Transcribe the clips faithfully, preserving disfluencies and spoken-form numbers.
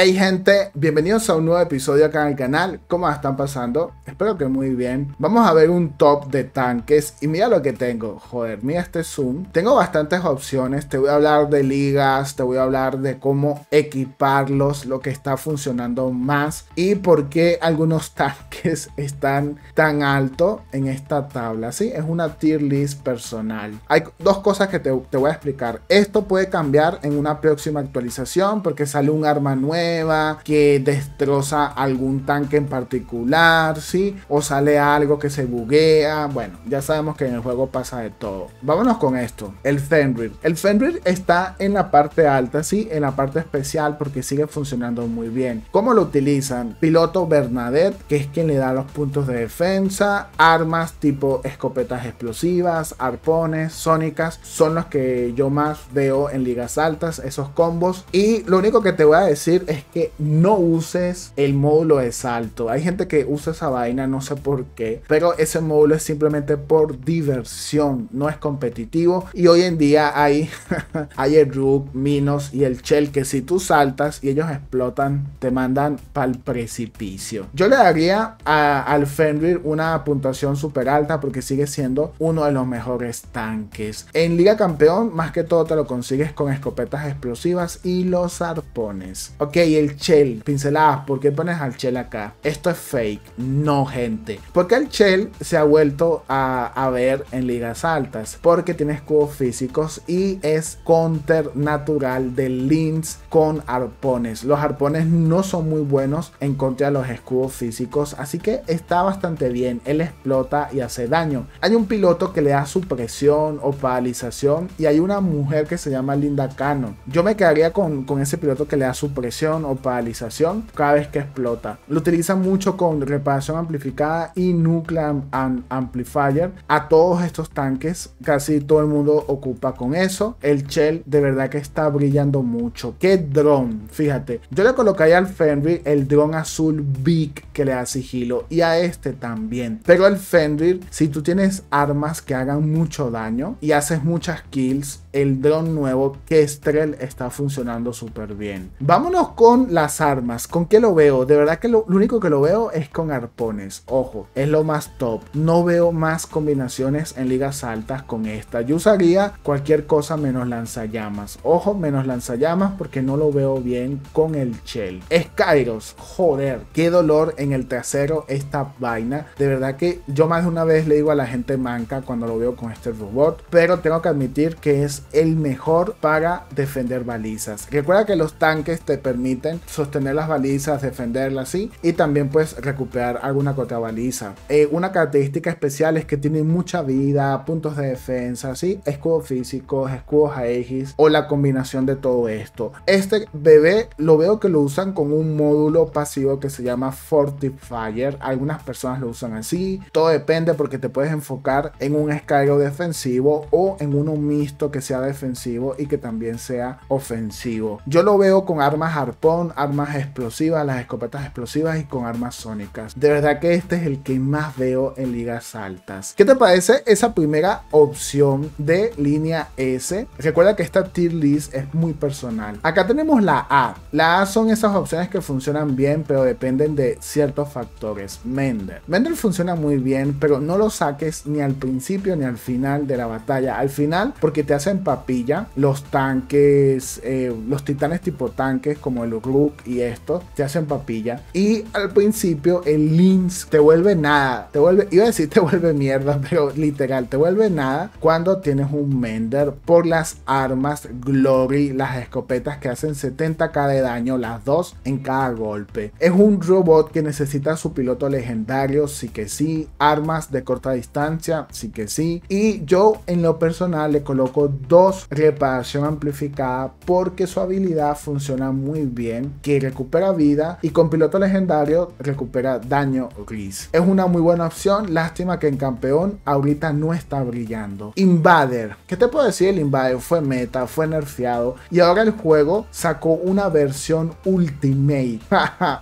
Hey gente, bienvenidos a un nuevo episodio acá en el canal. ¿Cómo están pasando? Espero que muy bien. Vamos a ver un top de tanques y mira lo que tengo. Joder, mira este zoom. Tengo bastantes opciones, te voy a hablar de ligas, te voy a hablar de cómo equiparlos, lo que está funcionando más y por qué algunos tanques están tan alto en esta tabla, ¿sí? Es una tier list personal. Hay dos cosas que te, te voy a explicar. Esto puede cambiar en una próxima actualización porque sale un arma nueva que destroza algún tanque en particular, ¿sí? O sale algo que se buguea. Bueno, ya sabemos que en el juego pasa de todo. Vámonos con esto. El Fenrir. El Fenrir está en la parte alta, ¿sí? En la parte especial porque sigue funcionando muy bien. ¿Cómo lo utilizan? Piloto Bernadette, que es quien le da los puntos de defensa. Armas tipo escopetas explosivas, arpones, sónicas. Son los que yo más veo en ligas altas, esos combos. Y lo único que te voy a decir es que no uses el módulo de salto. Hay gente que usa esa vaina, no sé por qué, pero ese módulo es simplemente por diversión, no es competitivo. Y hoy en día hay, hay el Rook, Minos y el Shell, que si tú saltas y ellos explotan, te mandan para el precipicio. Yo le daría a, al Fenrir una puntuación súper alta porque sigue siendo uno de los mejores tanques. En Liga Campeón, más que todo te lo consigues con escopetas explosivas y los arpones. Ok, el Shell, pinceladas, ¿por qué pones al Shell acá? Esto es fake, no gente. ¿Por qué el Shell se ha vuelto a, a ver en ligas altas? Porque tiene escudos físicos y es counter natural del Lynx con arpones. Los arpones no son muy buenos en contra de los escudos físicos, así que está bastante bien. Él explota y hace daño. Hay un piloto que le da supresión o paralización y hay una mujer que se llama Linda Cannon. Yo me quedaría con, con ese piloto que le da supresión o paralización cada vez que explota. Lo utilizan mucho con reparación amplificada y nuclear amplifier. A todos estos tanques casi todo el mundo ocupa con eso. El Shell de verdad que está brillando mucho. Qué dron, fíjate. Yo le colocaría al Fenrir el dron azul big que le da sigilo y a este también. Pero el Fenrir, si tú tienes armas que hagan mucho daño y haces muchas kills, el dron nuevo Kestrel está funcionando súper bien. Vámonos con las armas. ¿Con qué lo veo? De verdad que lo, lo único que lo veo es con arpones. Ojo, es lo más top. No veo más combinaciones en ligas altas con esta. Yo usaría cualquier cosa menos lanzallamas. Ojo, menos lanzallamas porque no lo veo bien con el Shell. Skyros, joder, qué dolor en el trasero esta vaina. De verdad que yo más de una vez le digo a la gente manca cuando lo veo con este robot, pero tengo que admitir que es el mejor para defender balizas. Recuerda que los tanques te permiten sostener las balizas, defenderlas, sí, y también pues recuperar alguna otra baliza. Eh, una característica especial es que tiene mucha vida, puntos de defensa, sí, escudos físicos, escudos aegis o la combinación de todo esto. Este bebé lo veo que lo usan con un módulo pasivo que se llama Fortifier. Algunas personas lo usan así, todo depende porque te puedes enfocar en un escargo defensivo o en uno mixto que sea defensivo y que también sea ofensivo. Yo lo veo con armas arpón, armas explosivas, las escopetas explosivas y con armas sónicas. De verdad que este es el que más veo en ligas altas. ¿Qué te parece esa primera opción de línea S? Recuerda que esta tier list es muy personal. Acá tenemos la A. La A son esas opciones que funcionan bien, pero dependen de ciertos factores. Mender. Mender funciona muy bien, pero no lo saques ni al principio ni al final de la batalla. Al final, porque te hacen papilla los tanques, eh, los titanes tipo tanques como el Rook y esto te hacen papilla, y al principio el Lynx te vuelve nada, te vuelve, iba a decir te vuelve mierda, pero literal te vuelve nada cuando tienes un Mender por las armas Glory, las escopetas que hacen setenta k de daño, las dos en cada golpe. Es un robot que necesita su piloto legendario, sí que sí, armas de corta distancia, sí que sí, y yo en lo personal le coloco dos reparación amplificada porque su habilidad funciona muy bien, que recupera vida y con piloto legendario recupera daño gris. Es una muy buena opción, lástima que en campeón ahorita no está brillando. Invader, ¿qué te puedo decir? El Invader fue meta, fue nerfeado y ahora el juego sacó una versión Ultimate.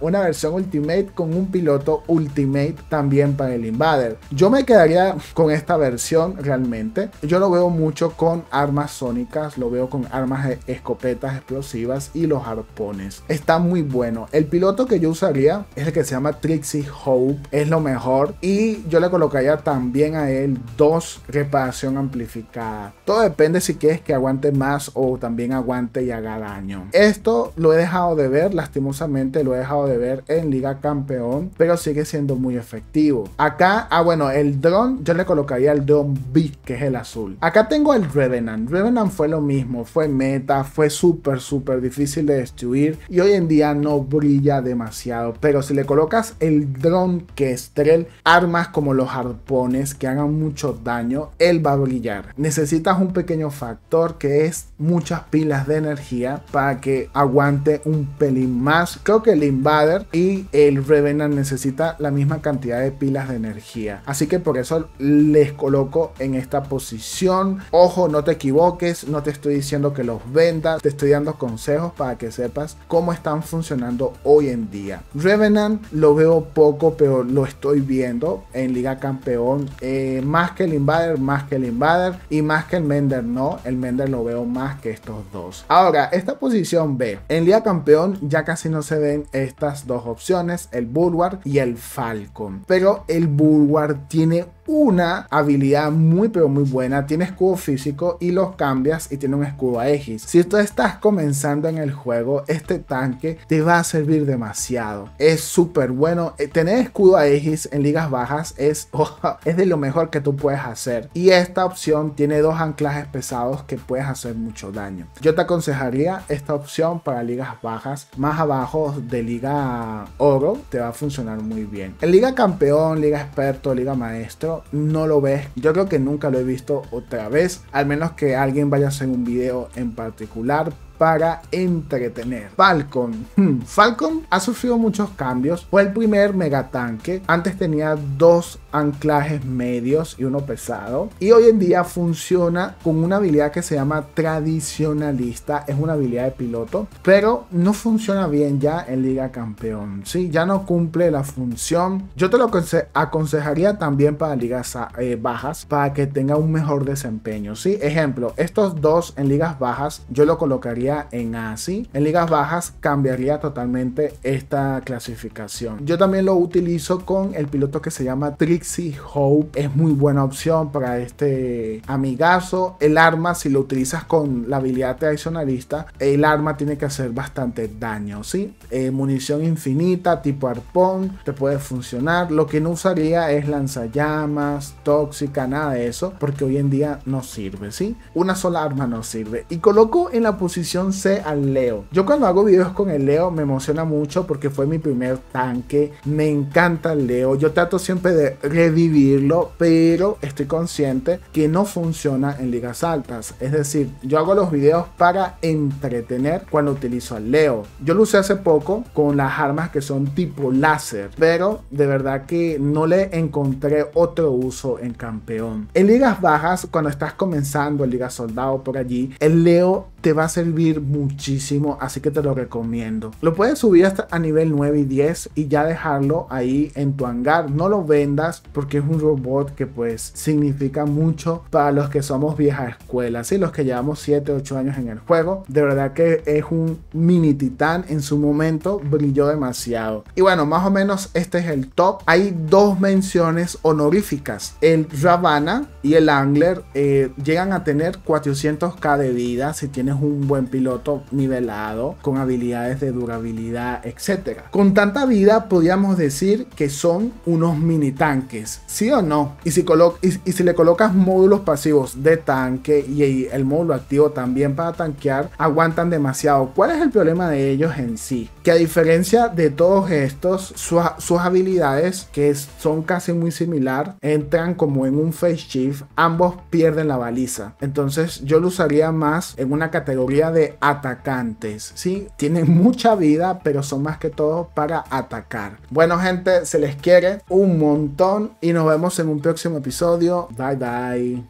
Una versión Ultimate con un piloto Ultimate también para el Invader. Yo me quedaría con esta versión realmente. Yo lo veo mucho con armas armas sónicas, lo veo con armas de escopetas explosivas y los arpones. Está muy bueno. El piloto que yo usaría es el que se llama Trixie Hope, es lo mejor, y yo le colocaría también a él dos reparación amplificada. Todo depende si quieres que aguante más o también aguante y haga daño. Esto lo he dejado de ver, lastimosamente lo he dejado de ver en Liga Campeón, pero sigue siendo muy efectivo. Acá, ah bueno, el dron, yo le colocaría el dron Big, que es el azul. Acá tengo el Revenant. Revenant fue lo mismo, fue meta, fue súper súper difícil de destruir y hoy en día no brilla demasiado, pero si le colocas el dron Kestrel, armas como los arpones que hagan mucho daño, él va a brillar. Necesitas un pequeño factor que es muchas pilas de energía para que aguante un pelín más. Creo que el Invader y el Revenant necesita la misma cantidad de pilas de energía, así que por eso les coloco en esta posición. Ojo, no te equivoques, no te estoy diciendo que los vendas, te estoy dando consejos para que sepas cómo están funcionando hoy en día. Revenant lo veo poco, pero lo estoy viendo en Liga Campeón, eh, más que el Invader, más que el Invader y más que el Mender. No, el Mender lo veo más que estos dos. Ahora, esta posición B, en Liga Campeón ya casi no se ven estas dos opciones, el Bulwark y el Falcon, pero el Bulwark tiene una habilidad muy pero muy buena, tiene escudo físico y los cambias y tiene un escudo Aegis. Si tú estás comenzando en el juego, este tanque te va a servir demasiado, es súper bueno. Tener escudo Aegis en ligas bajas es, oh, es de lo mejor que tú puedes hacer, y esta opción tiene dos anclajes pesados que puedes hacer mucho daño. Yo te aconsejaría esta opción para ligas bajas, más abajo de liga oro te va a funcionar muy bien. En liga campeón, liga experto, liga maestro no lo ves, yo creo que nunca lo he visto otra vez, al menos que alguien vaya a hacer un video en particular para entretener. Falcon. Hmm. Falcon ha sufrido muchos cambios. Fue el primer megatanque. Antes tenía dos anclajes medios y uno pesado. Y hoy en día funciona con una habilidad que se llama tradicionalista. Es una habilidad de piloto, pero no funciona bien ya en Liga Campeón. ¿Sí? Ya no cumple la función. Yo te lo aconse aconsejaría también para ligas eh, bajas, para que tenga un mejor desempeño. ¿Sí? Ejemplo, estos dos en ligas bajas yo lo colocaría en así. En ligas bajas cambiaría totalmente esta clasificación. Yo también lo utilizo con el piloto que se llama Trixie Hope, es muy buena opción para este amigazo. El arma, si lo utilizas con la habilidad tradicionalista, el arma tiene que hacer bastante daño, ¿sí? Eh, munición infinita tipo arpón te puede funcionar. Lo que no usaría es lanzallamas, tóxica, nada de eso, porque hoy en día no sirve, ¿sí? Una sola arma no sirve. Y coloco en la posición C al Leo. Yo cuando hago videos con el Leo me emociona mucho porque fue mi primer tanque, me encanta el Leo, yo trato siempre de revivirlo, pero estoy consciente que no funciona en ligas altas, es decir, yo hago los videos para entretener cuando utilizo al Leo. Yo lo usé hace poco con las armas que son tipo láser, pero de verdad que no le encontré otro uso en campeón. En ligas bajas, cuando estás comenzando en liga soldado por allí, el Leo te va a servir muchísimo, así que te lo recomiendo. Lo puedes subir hasta a nivel nueve y diez y ya dejarlo ahí en tu hangar, no lo vendas porque es un robot que pues significa mucho para los que somos vieja escuela, ¿sí? Los que llevamos siete, ocho años en el juego, de verdad que es un mini titán, en su momento brilló demasiado. Y bueno, más o menos este es el top. Hay dos menciones honoríficas, el Ravana y el Angler, eh, llegan a tener cuatrocientos k de vida si tienes un buen piloto nivelado con habilidades de durabilidad, etcétera. Con tanta vida podríamos decir que son unos mini tanques, ¿sí o no? Y si, colo y, y si le colocas módulos pasivos de tanque y, y el módulo activo también para tanquear, aguantan demasiado. ¿Cuál es el problema de ellos en sí? Que a diferencia de todos estos, su sus habilidades, que son casi muy similar, entran como en un phase shift, ambos pierden la baliza. Entonces yo lo usaría más en una categoría categoría de atacantes, ¿sí? Tienen mucha vida, pero son más que todo para atacar. Bueno, gente, se les quiere un montón y nos vemos en un próximo episodio. Bye, bye.